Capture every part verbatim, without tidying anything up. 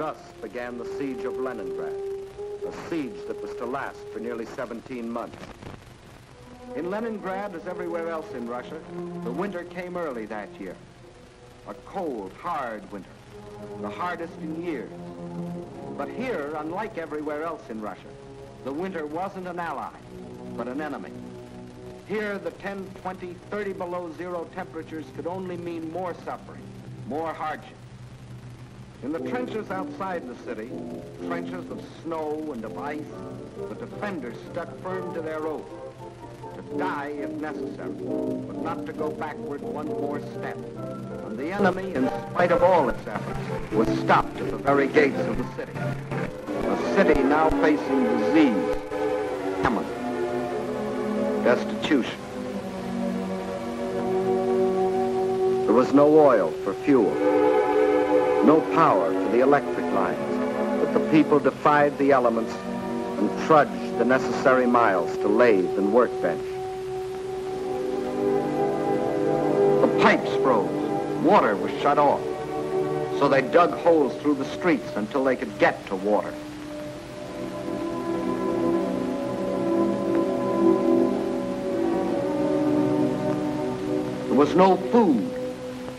Thus began the siege of Leningrad, a siege that was to last for nearly seventeen months. In Leningrad, as everywhere else in Russia, the winter came early that year. A cold, hard winter, the hardest in years. But here, unlike everywhere else in Russia, the winter wasn't an ally, but an enemy. Here, the ten, twenty, thirty below zero temperatures could only mean more suffering, more hardship. In the trenches outside the city, trenches of snow and of ice, the defenders stuck firm to their oath, to die if necessary, but not to go backward one more step. And the enemy, in spite of all its efforts, was stopped at the very gates of the city. A city now facing disease, famine, destitution. There was no oil for fuel. No power for the electric lines, but the people defied the elements and trudged the necessary miles to lathe and workbench. The pipes froze, water was shut off, so they dug holes through the streets until they could get to water. There was no food,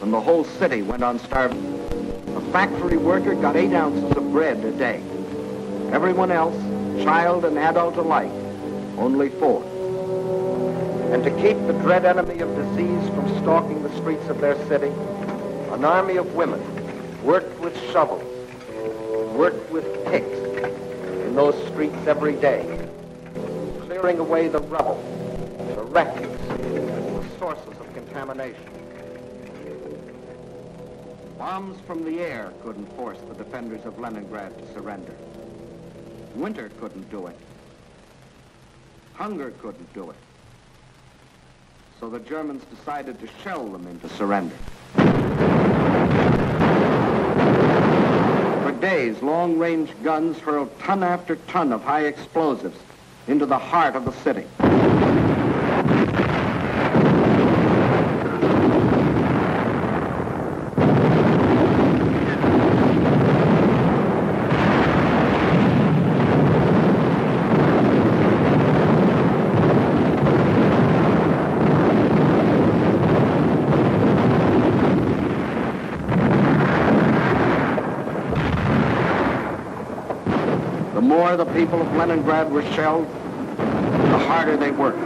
and the whole city went on starving. The factory worker got eight ounces of bread a day. Everyone else, child and adult alike, only four. And to keep the dread enemy of disease from stalking the streets of their city, an army of women worked with shovels, worked with picks in those streets every day, clearing away the rubble, the refuse, the sources of contamination. Bombs from the air couldn't force the defenders of Leningrad to surrender. Winter couldn't do it. Hunger couldn't do it. So the Germans decided to shell them into surrender. For days, long-range guns hurled ton after ton of high explosives into the heart of the city. The people of Leningrad were shelled, the harder they worked.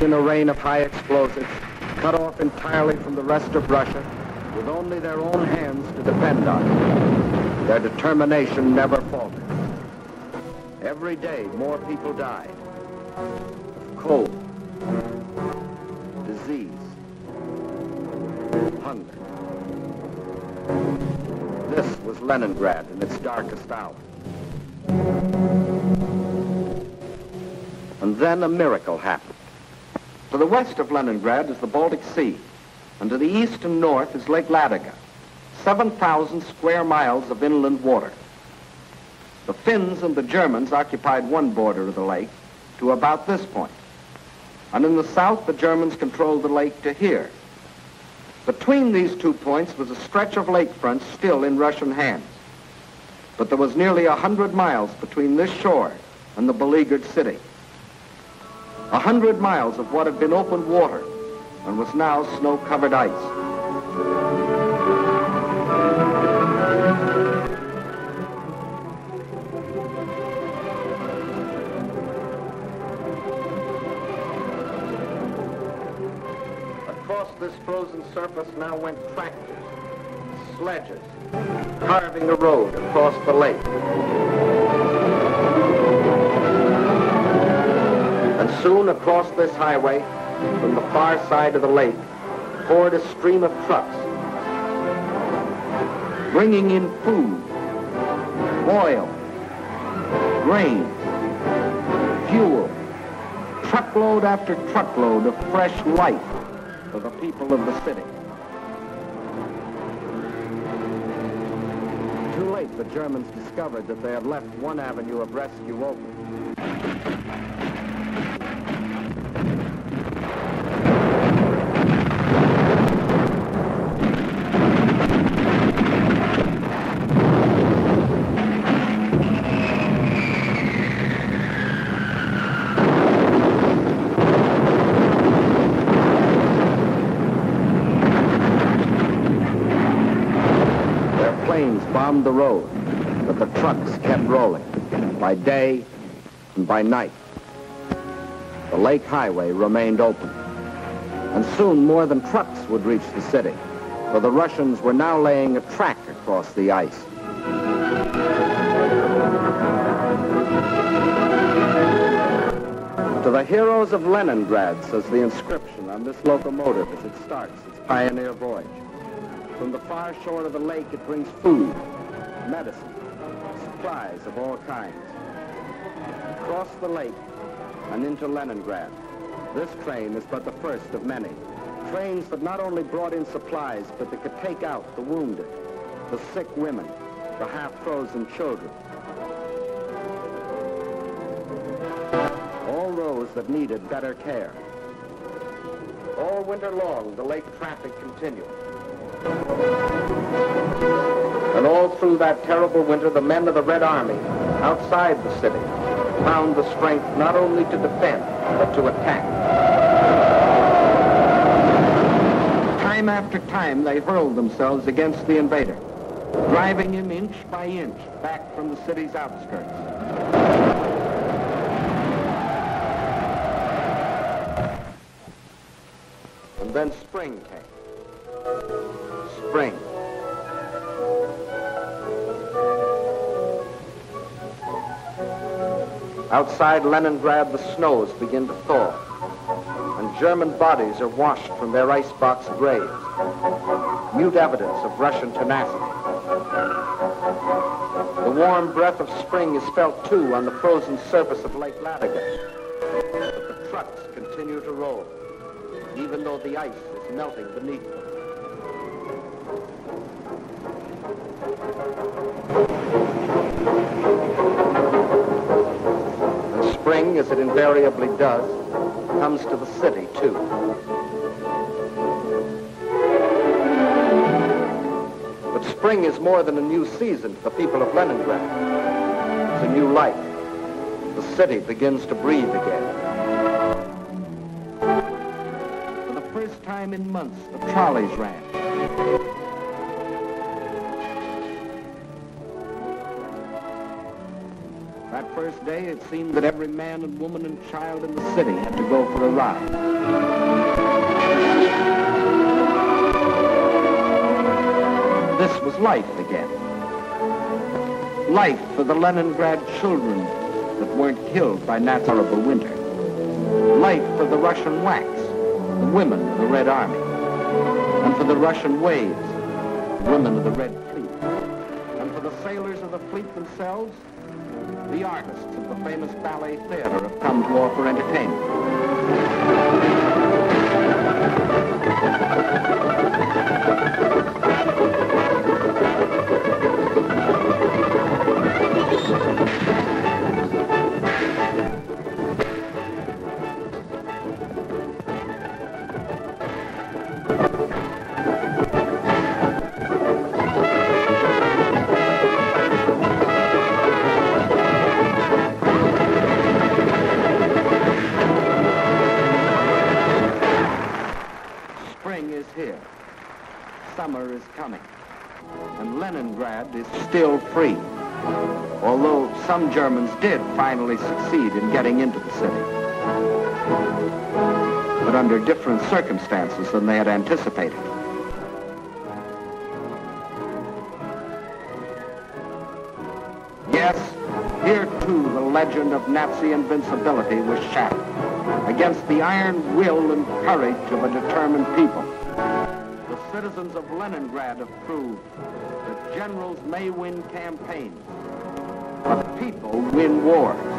In a rain of high explosives, cut off entirely from the rest of Russia, with only their own hands to depend on. Their determination never faltered. Every day, more people died. Of cold, disease, hunger. This was Leningrad in its darkest hour. And then a miracle happened. To the west of Leningrad is the Baltic Sea, and to the east and north is Lake Ladoga, seven thousand square miles of inland water. The Finns and the Germans occupied one border of the lake to about this point, and in the south the Germans controlled the lake to here. Between these two points was a stretch of lakefront still in Russian hands, but there was nearly a hundred miles between this shore and the beleaguered city. A hundred miles of what had been open water and was now snow-covered ice. Across this frozen surface now went tractors, sledges, carving a road across the lake. Soon across this highway, from the far side of the lake, poured a stream of trucks, bringing in food, oil, grain, fuel, truckload after truckload of fresh life for the people of the city. Too late, the Germans discovered that they had left one avenue of rescue open. The road, but the trucks kept rolling by day and by night. The lake highway remained open, and soon more than trucks would reach the city, for the Russians were now laying a track across the ice. To the heroes of Leningrad, says the inscription on this locomotive as it starts its pioneer voyage. From the far shore of the lake, it brings food, medicine, supplies of all kinds. Across the lake and into Leningrad, this train is but the first of many. Trains that not only brought in supplies, but that could take out the wounded, the sick women, the half-frozen children. All those that needed better care. All winter long, the lake traffic continued. And all through that terrible winter, the men of the Red Army, outside the city, found the strength not only to defend, but to attack. Time after time, they hurled themselves against the invader, driving him inch by inch back from the city's outskirts. And then spring came. Spring. Outside Leningrad, the snows begin to thaw, and German bodies are washed from their icebox graves, mute evidence of Russian tenacity. The warm breath of spring is felt, too, on the frozen surface of Lake Ladoga. But the trucks continue to roll, even though the ice is melting beneath them. Spring, as it invariably does, comes to the city, too. But spring is more than a new season to the people of Leningrad. It's a new life. The city begins to breathe again. For the first time in months, the trolleys ran. That first day, it seemed that every man and woman and child in the city had to go for a ride. This was life again. Life for the Leningrad children that weren't killed by Nazi horrible winter. Life for the Russian wax, the women of the Red Army. And for the Russian waves, the women of the Red Fleet. And for the sailors of the fleet themselves, the artists of the famous ballet theater have come to offer entertainment. Summer is coming, and Leningrad is still free, although some Germans did finally succeed in getting into the city, but under different circumstances than they had anticipated. Yes, here too the legend of Nazi invincibility was shattered against the iron will and courage of a determined people. Citizens of Leningrad have proved that generals may win campaigns, people win war.